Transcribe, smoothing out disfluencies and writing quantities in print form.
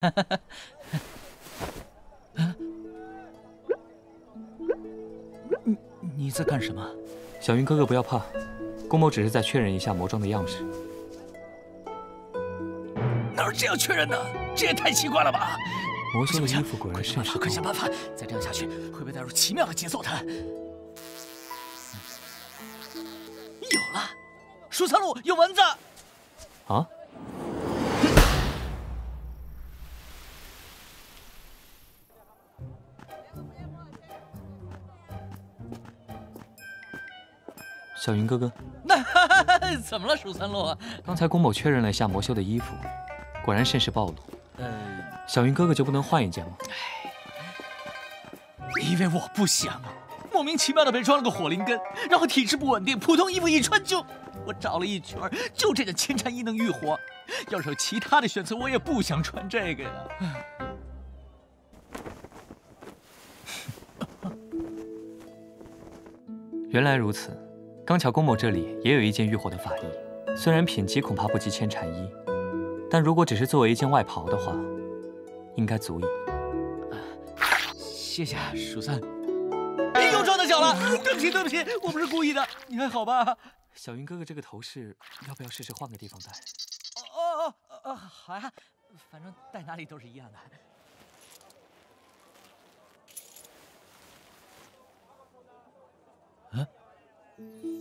啊！你在干什么？小云哥哥不要怕，宫某只是在确认一下魔装的样式。哪有这样确认的？这也太奇怪了吧！魔修的衣服果然是……快想办法！再这样下去会被带入奇妙的节奏谈。有了，鼠仓路有蚊子。啊？ 小云哥哥，怎么了，蜀三路？刚才宫某确认了一下魔修的衣服，果然甚是暴露。小云哥哥就不能换一件吗？因为我不想啊，莫名其妙的被装了个火灵根，然后体质不稳定，普通衣服一穿就……我找了一圈，就这件千禅衣能御火。要是有其他的选择，我也不想穿这个呀。原来如此。 刚巧宫某这里也有一件御火的法衣，虽然品级恐怕不及千禅衣，但如果只是作为一件外袍的话，应该足以。谢谢蜀三。你又撞到脚了，对不起对不起，我不是故意的，你还好吧？小云哥哥这个头饰，要不要试试换个地方戴？哦，好呀，反正戴哪里都是一样的。 嗯。